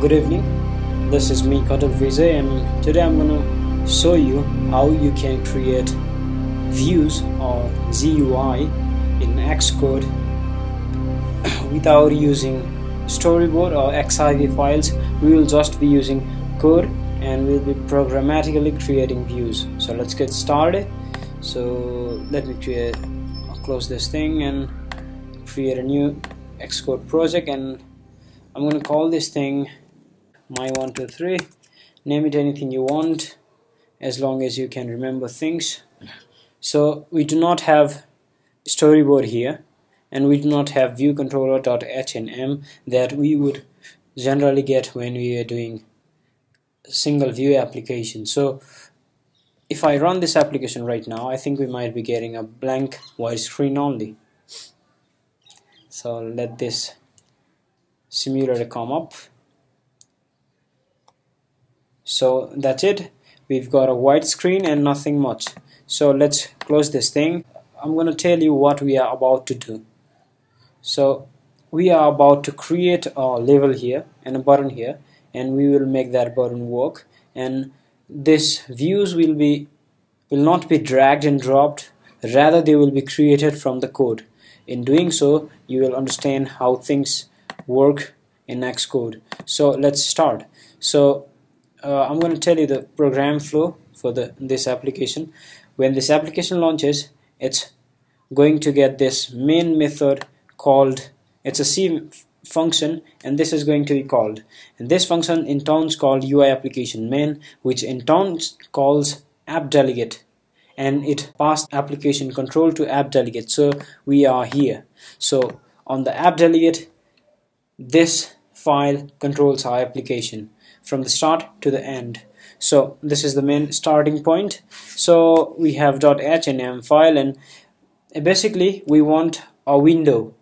Good evening, this is me Kotalvijay, and today I'm gonna show you how you can create views or GUI in Xcode without using storyboard or XIV files. We will just be using code and we'll be programmatically creating views. So let's get started. So let me close this thing and create a new Xcode project, and I'm gonna call this thing my123. Name it anything you want as long as you can remember things. So we do not have storyboard here, and we do not have view controller.hnm that we would generally get when we are doing single view application. So if I run this application right now, I think we might be getting a blank white screen only. So let this simulator come up. So that's it. We've got a white screen and nothing much. So let's close this thing. I'm going to tell you what we are about to do. So we are about to create a label here and a button here, and we will make that button work, and this views will not be dragged and dropped, rather they will be created from the code. In doing so, you will understand how things work in Xcode. So let's start. So I'm going to tell you the program flow for this application. When this application launches, it's going to get this main method called, it's a C function, and this is going to be called, and this function in turn is called UIApplication main, which in turn calls AppDelegate, and it passed application control to AppDelegate. So we are here. So on the AppDelegate, this file controls our application from the start to the end. So this is the main starting point. So we have .hnm file, and basically we want a window.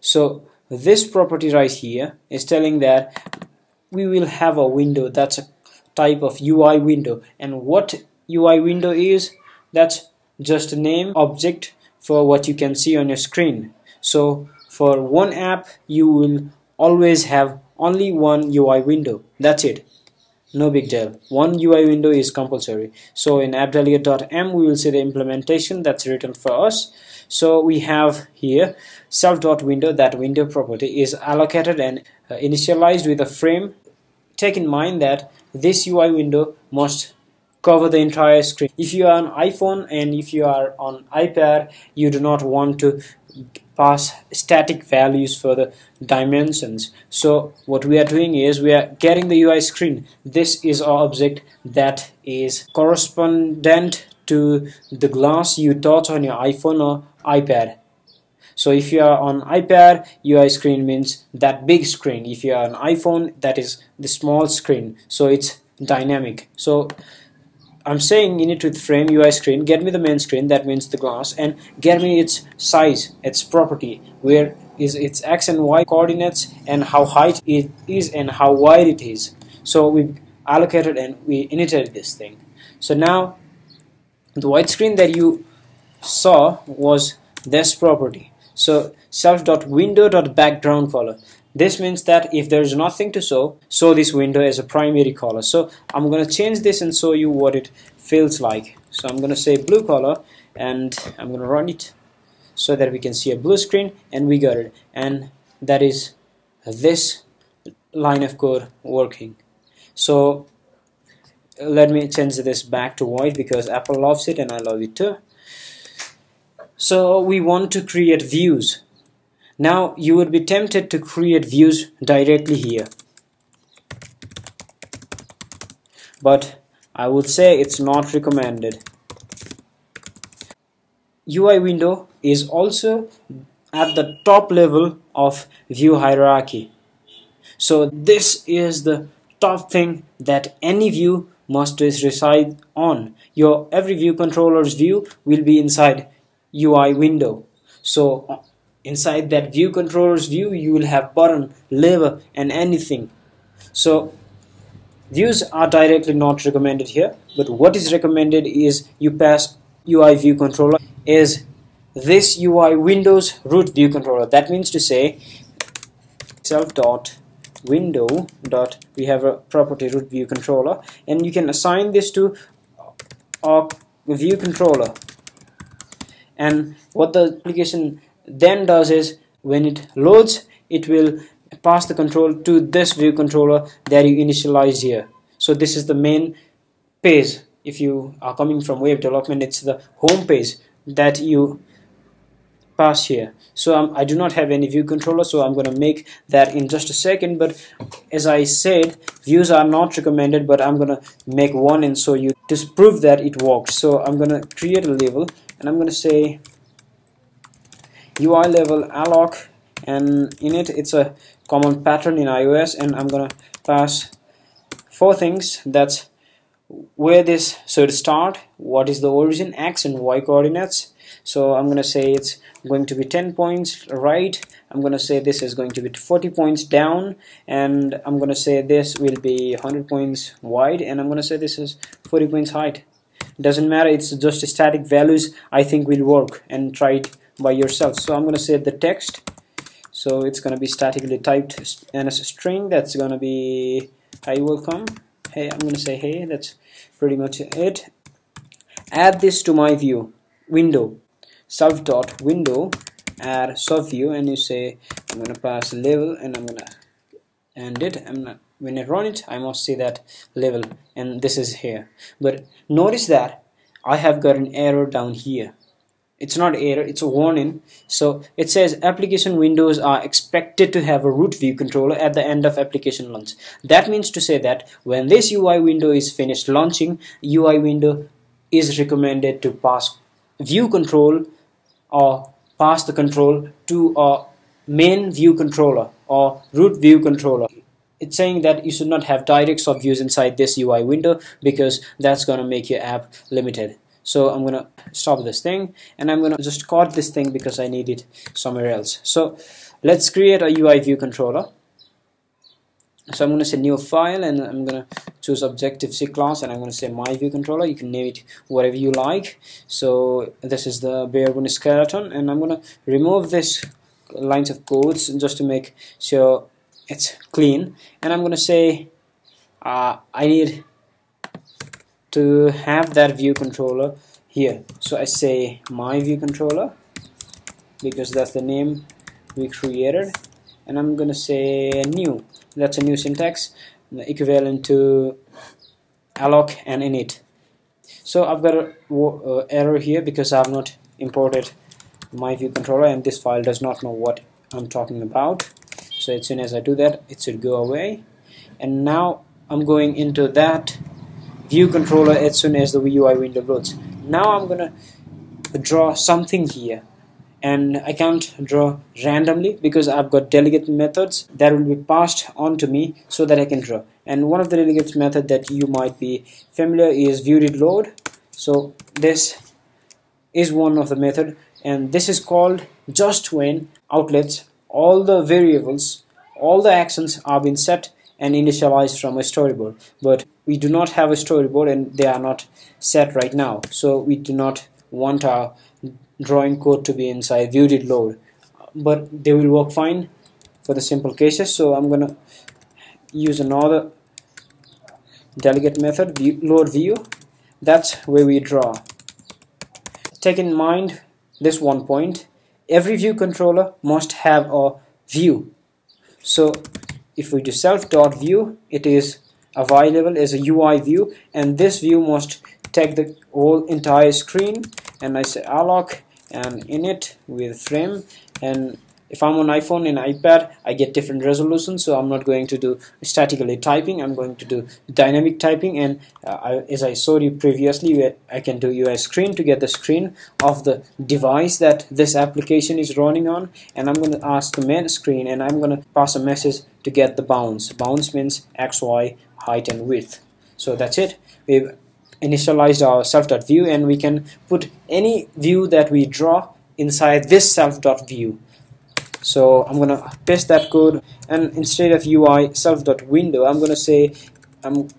So this property right here is telling that we will have a window. That's a type of UI window, and what UI window is, that's just a name object for what you can see on your screen. So for one app, you will always have only one UI window. That's it. No big deal. One UI window is compulsory. So in appdelegate.m we will see the implementation that's written for us. So we have here self.window. That window property is allocated and initialized with a frame. Take in mind that this UI window must cover the entire screen. If you are on iPhone and if you are on iPad, you do not want to pass static values for the dimensions. So what we are doing is we are getting the UI screen. This is our object that is correspondent to the glass you touch on your iPhone or iPad. So if you are on iPad, UI screen means that big screen. If you are on iPhone, that is the small screen. So it's dynamic. So I'm saying init with frame UI screen, get me the main screen, that means the glass, and get me its size, its property, where is its x and y coordinates, and how height it is and how wide it is. So we allocated and we initiated this thing. So now the white screen that you saw was this property. So self.window.background color. This means that if there is nothing to show this window as a primary color. So I'm going to change this and show you what it feels like. So I'm going to say blue color, and I'm going to run it so that we can see a blue screen, and we got it. And that is this line of code working. So let me change this back to white because Apple loves it and I love it too. So we want to create views. Now you would be tempted to create views directly here, but I would say it's not recommended. UI window is also at the top level of view hierarchy. So this is the top thing that any view must reside on. Your every view controller's view will be inside UI window. So inside that view controller's view, you will have button, lever, and anything. So views are directly not recommended here, but what is recommended is you pass UI view controller is this UI Windows root view controller. That means to say self dot window dot, we have a property root view controller, and you can assign this to our view controller. And what the application then does is when it loads, it will pass the control to this view controller that you initialize here. So this is the main page. If you are coming from web development, it's the home page that you pass here. So I do not have any view controller, so I'm going to make that in just a second. But as I said, views are not recommended, but I'm going to make one and show you to prove that it works. So I'm going to create a label, and I'm going to say UILabel alloc, and in it, it's a common pattern in iOS, and I'm going to pass 4 things. That's where this should start, what is the origin, X and Y coordinates. So I'm going to say it's going to be 10 points right. I'm going to say this is going to be 40 points down, and I'm going to say this will be 100 points wide, and I'm going to say this is 40 points height. Doesn't matter, it's just static values. I think will work, and try it by yourself. So I'm going to say the text, so it's going to be statically typed and as a string. That's going to be hi welcome. Hey, I'm going to say hey. That's pretty much it. Add this to my view window, sub.window add subview, and you say I'm going to pass label, and I'm going to end it. When I run it, I must see that label, and this is here. But notice that I have got an error down here. It's not an error, it's a warning. So it says application windows are expected to have a root view controller at the end of application launch. That means to say that when this UI window is finished launching, UI window is recommended to pass view control or pass the control to a main view controller or root view controller. It's saying that you should not have direct subviews inside this UI window, because that's going to make your app limited. So I'm going to stop this thing, and I'm going to just cut this thing because I need it somewhere else. So let's create a UI view controller. So I'm going to say new file, and I'm going to choose Objective-C class, and I'm going to say my view controller. You can name it whatever you like. So this is the bare bone skeleton, and I'm going to remove this lines of codes just to make sure it's clean. And I'm going to say I need to have that view controller here, so I say my view controller, because that's the name we created, and I'm gonna say new. That's a new syntax equivalent to alloc and init. So I've got an error here because I've not imported my view controller, and this file does not know what I'm talking about. So as soon as I do that, it should go away. And now I'm going into that view controller as soon as the UI window loads. Now I'm gonna draw something here, and I can't draw randomly because I've got delegate methods that will be passed on to me so that I can draw. And one of the delegate methods that you might be familiar is viewDidLoad. So this is one of the method, and this is called just when outlets, all the variables, all the actions are being set and initialized from a storyboard. But we do not have a storyboard, and they are not set right now, so we do not want our drawing code to be inside viewDidLoad, but they will work fine for the simple cases. So I'm gonna use another delegate method, loadView. That's where we draw. Take in mind this one point: every view controller must have a view. So if we do self.view, it is available as a UI view, and this view must take the whole entire screen. And I say alloc and init with frame, and if I'm on iPhone and iPad, I get different resolutions, so I'm not going to do statically typing, I'm going to do dynamic typing. And as I showed you previously, where I can do UI screen to get the screen of the device that this application is running on, and I'm going to ask the main screen, and I'm going to pass a message to get the bounds. Bounds means X, Y, height and width. So that's it. We've initialized our self.view, and we can put any view that we draw inside this self.view. So I'm gonna paste that code, and instead of UI self.window, I'm gonna say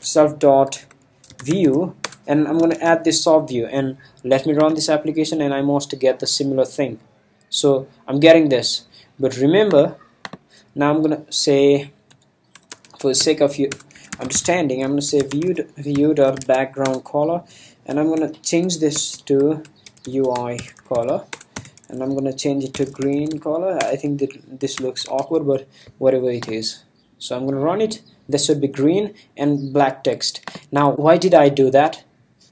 self.view, and I'm gonna add this subview, and let me run this application, and I must get the similar thing. So I'm getting this, but remember, now I'm gonna say for the sake of you understanding, I'm going to say view.background color, and I'm going to change this to UI color, and I'm going to change it to green color. I think that this looks awkward, but whatever it is. So I'm going to run it. This should be green and black text. Now, why did I do that?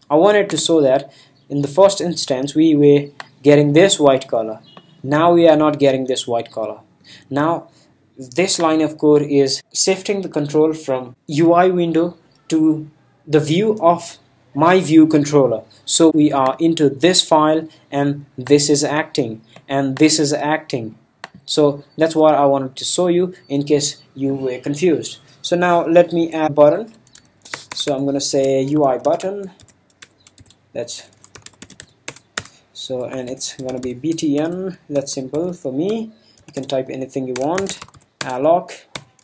I wanted to show that in the first instance we were getting this white color. Now we are not getting this white color. Now this line of code is shifting the control from UI window to the view of my view controller. So we are into this file, and this is acting, and this is acting. So that's what I wanted to show you in case you were confused. So now let me add button. So I'm gonna say UI button. That's so, and it's gonna be BTN. That's simple for me. You can type anything you want. Alloc,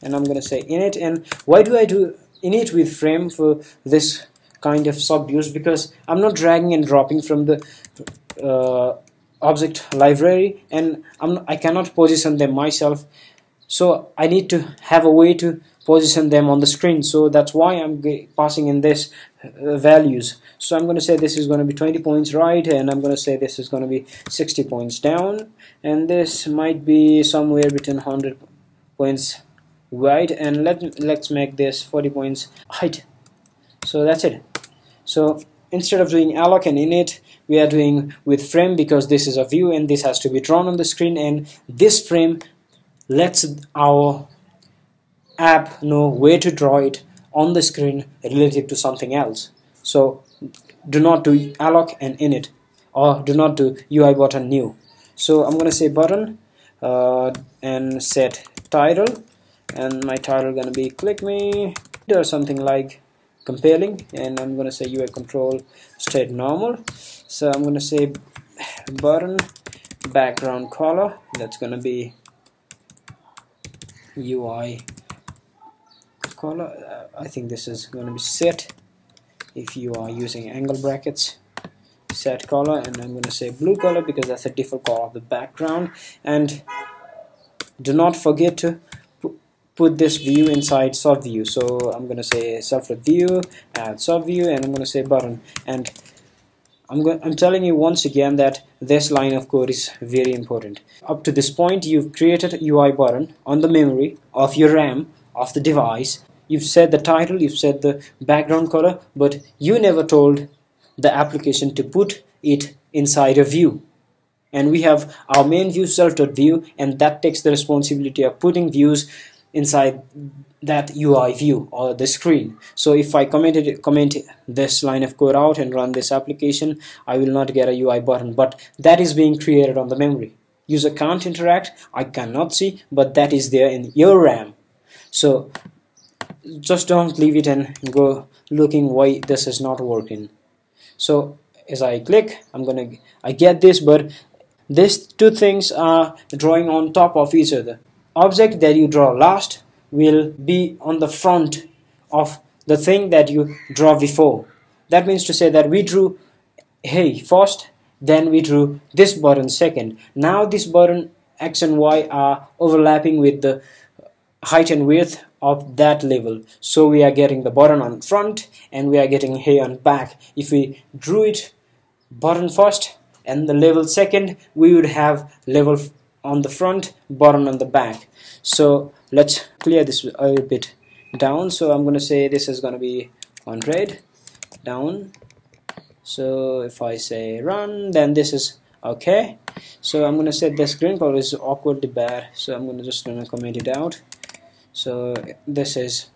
and I'm gonna say init. And why do I do init with frame for this kind of sub-use? Because I'm not dragging and dropping from the object library, and I cannot position them myself, so I need to have a way to position them on the screen. So that's why I'm passing in this values. So I'm going to say this is going to be 20 points right, and I'm going to say this is going to be 60 points down, and this might be somewhere between 100 points wide, and let's make this 40 points height. So that's it. So instead of doing alloc and init, we are doing with frame, because this is a view and this has to be drawn on the screen, and this frame lets our app know where to draw it on the screen relative to something else. So do not do alloc and init, or do not do UI button new. So I'm gonna say button and set title, and my title gonna be click me or something like compelling, and I'm gonna say UI control state normal. So I'm gonna say button background color, that's gonna be UI color. I think this is gonna be set if you are using angle brackets, set color, and I'm gonna say blue color because that's the default color of the background. And do not forget to put this view inside subview. So I'm gonna say self-review, add subview, and I'm gonna say button. And I'm telling you once again that this line of code is very important. Up to this point, you've created a UI button on the memory of your RAM of the device. You've set the title, you've set the background color, but you never told the application to put it inside a view. And we have our main view self.view, and that takes the responsibility of putting views inside that UI view or the screen. So if I comment this line of code out and run this application, I will not get a UI button, but that is being created on the memory. User can't interact, I cannot see, but that is there in your RAM. So just don't leave it and go looking why this is not working. So as I click, I get this, but these two things are drawing on top of each other. Object that you draw last will be on the front of the thing that you draw before. That means to say that we drew hey first, then we drew this button second. Now this button X and Y are overlapping with the height and width of that level. So we are getting the button on front and we are getting hey on back. If we drew it button first and the level second, we would have level on the front, button on the back. So let's clear this a little bit down. So I'm gonna say this is gonna be 100 down. So if I say run, then this is okay. So I'm gonna say this green color is awkwardly bad, so I'm gonna just comment it out. So this is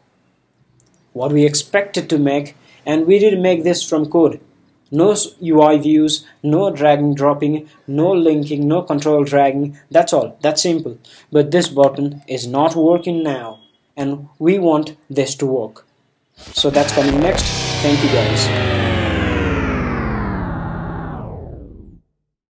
what we expected to make, and we did make this from code. No UI views, no dragging, dropping, no linking, no control dragging. That's all. That's simple. But this button is not working now, and we want this to work. So that's coming next. Thank you guys.